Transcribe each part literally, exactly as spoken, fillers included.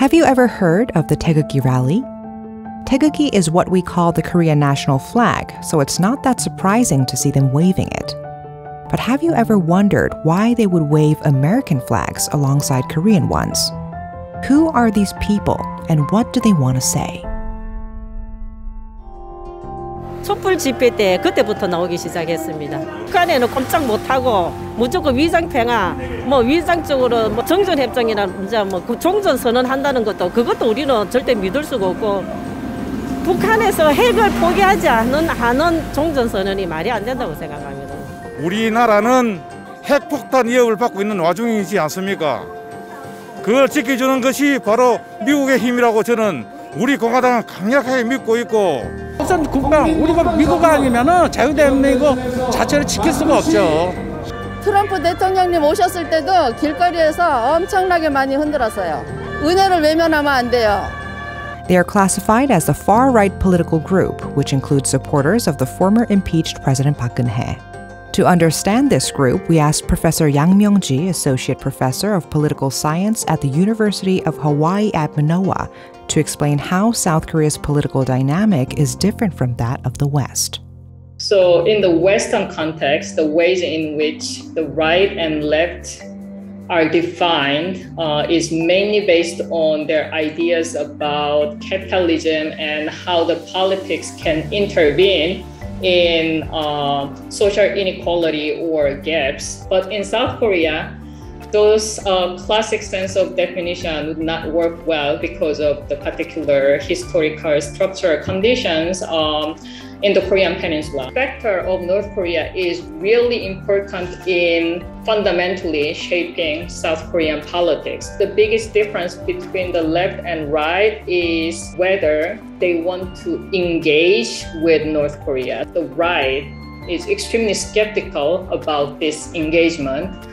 Have you ever heard of the Taegeukgi rally? Taegeukgi is what we call the Korean national flag, so it's not that surprising to see them waving it. But have you ever wondered why they would wave American flags alongside Korean ones? Who are these people, and what do they want to say? 촛불 집회 때 그때부터 나오기 시작했습니다. 북한에는 꼼짝 못하고 무조건 위장 평화, 뭐 위장적으로 뭐 정전 협정이나 이제 뭐 그 종전 선언한다는 것도 그것도 우리는 절대 믿을 수가 없고 북한에서 핵을 포기하지 않는 한은 종전 선언이 말이 안 된다고 생각합니다. 우리나라는 핵폭탄 위협을 받고 있는 와중이지 않습니까? 그걸 지켜주는 것이 바로 미국의 힘이라고 저는 우리 공화당은 강력하게 믿고 있고. 우선 국방, 우리가 미국 아니면은 자유대한민국 자체를 지킬 수가 없죠. 트럼프 대통령님 오셨을 때도 길거리에서 엄청나게 많이 흔들었어요. 은혜를 외면하면 안 돼요. They are classified as the far-right political group, which includes supporters of the former impeached President Park Geun-hye. To understand this group, we asked Professor Yang Myung-ji, Associate Professor of Political Science at the University of Hawai'i at Manoa, to explain how South Korea's political dynamic is different from that of the West. So in the Western context, the ways in which the right and left are defined uh, is mainly based on their ideas about capitalism and how the politics can intervene in uh, social inequality or gaps. But in South Korea, those uh, classic sense of definition would not work well because of the particular historical structural conditions um, in the Korean Peninsula. The factor of North Korea is really important in fundamentally shaping South Korean politics. The biggest difference between the left and right is whether they want to engage with North Korea. The right is extremely skeptical about this engagement.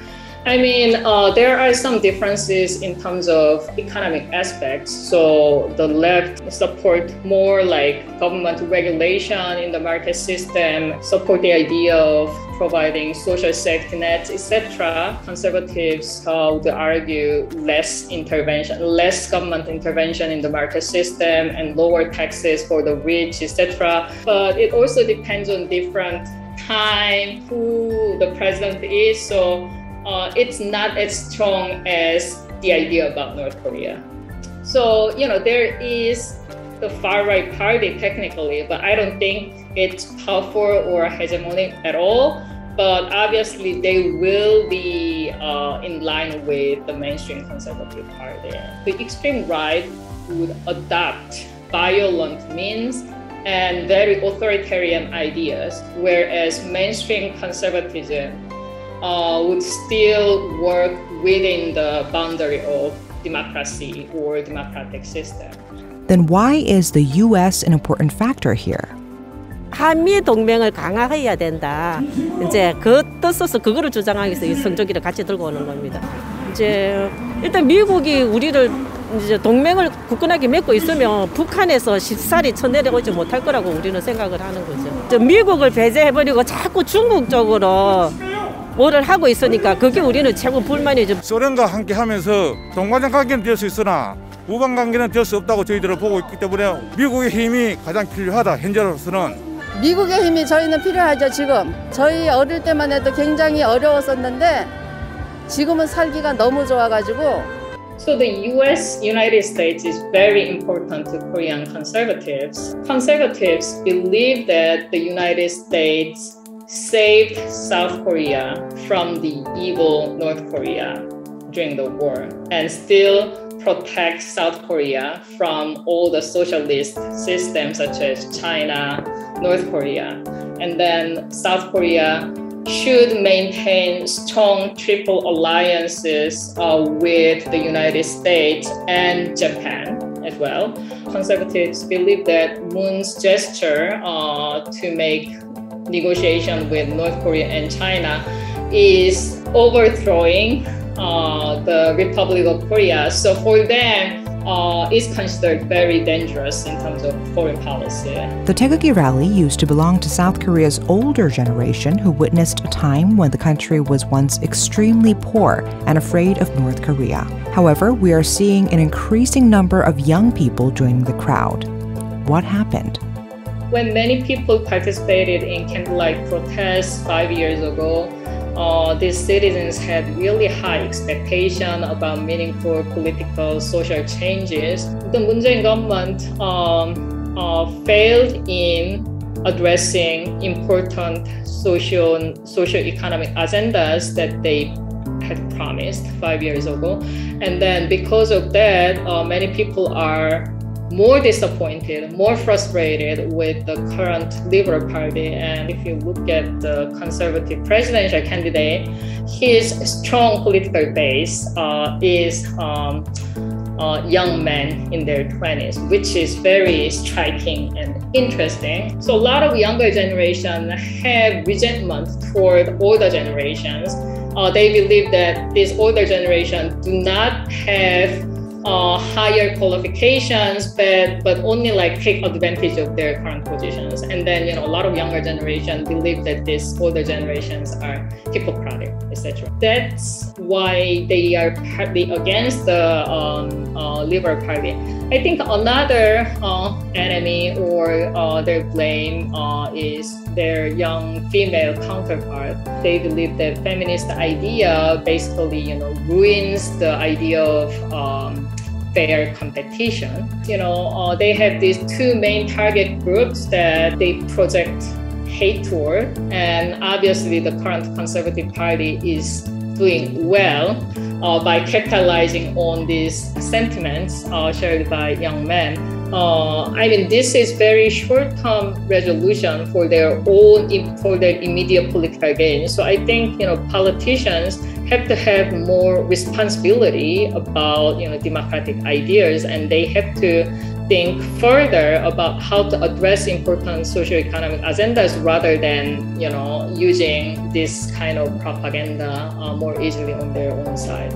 I mean, uh, there are some differences in terms of economic aspects. So the left support more like government regulation in the market system, support the idea of providing social safety nets, et cetera. Conservatives uh, would argue less intervention, less government intervention in the market system and lower taxes for the rich, et cetera. But it also depends on different time, who the president is. So. Uh, it's not as strong as the idea about North Korea. So, you know, there is the far-right party technically, but I don't think it's powerful or hegemonic at all. But obviously they will be uh, in line with the mainstream conservative party. The extreme right would adopt violent means and very authoritarian ideas, whereas mainstream conservatism Uh, would still work within the boundary of democracy or democratic system. Then why is the U S an important factor here? 한미 동맹을 강화해야 된다. 이제 그 뜻에서 그거를 주장하기 위해서 이 성조기를 같이 들고 오는 겁니다. 이제 일단 미국이 우리를 이제 동맹을 굳건하게 맺고 있으면 북한에서 쉽사리 쳐내려오지 못할 거라고 우리는 생각을 하는 거죠. 이제 미국을 배제해버리고 자꾸 중국 쪽으로 뭐를 하고 있으니까 그게 우리는 최고 불만이죠. 소련과 함께 하면서 동반장 관계는 될 수 있으나 우방 관계는 될 수 없다고 저희들을 보고 있기 때문에 미국의 힘이 가장 필요하다, 현재로서는. 미국의 힘이 저희는 필요하죠, 지금. 저희 어릴 때만 해도 굉장히 어려웠었는데 지금은 살기가 너무 좋아가지고. So the U S, United States is very important to Korean conservatives. Conservatives believe that the United States saved South Korea from the evil North Korea during the war and still protect South Korea from all the socialist systems such as China, North Korea. And then South Korea should maintain strong triple alliances uh, with the United States and Japan as well. Conservatives believe that Moon's gesture uh, to make negotiation with North Korea and China is overthrowing uh, the Republic of Korea. So for them, uh, is considered very dangerous in terms of foreign policy. The Taegeukgi rally used to belong to South Korea's older generation who witnessed a time when the country was once extremely poor and afraid of North Korea. However, we are seeing an increasing number of young people joining the crowd. What happened? When many people participated in candlelight protests five years ago, uh, these citizens had really high expectations about meaningful political social changes. The Moon Jae-in government um, uh, failed in addressing important social socio-economic agendas that they had promised five years ago. And then because of that, uh, many people are more disappointed, more frustrated with the current Liberal Party. And if you look at the conservative presidential candidate, his strong political base uh, is um, uh, young men in their twenties, which is very striking and interesting. So a lot of younger generation have resentment toward older generations. Uh, they believe that these older generation do not have Uh, higher qualifications, but but only like take advantage of their current positions. And then, you know, a lot of younger generation believe that these older generations are hypocritical, et cetera. That's why they are partly against the um, uh, Liberal Party. I think another uh, enemy or uh, their blame uh, is their young female counterpart. They believe that feminist idea basically, you know, ruins the idea of um, fair competition. You know, uh, they have these two main target groups that they project hate toward, and obviously the current Conservative Party is doing well uh, by capitalizing on these sentiments uh, shared by young men. Uh, I mean, this is very short-term resolution for their own, for their immediate political gain. So I think, you know, politicians have to have more responsibility about, you know, democratic ideas, and they have to think further about how to address important socioeconomic agendas rather than, you know, using this kind of propaganda uh, more easily on their own side.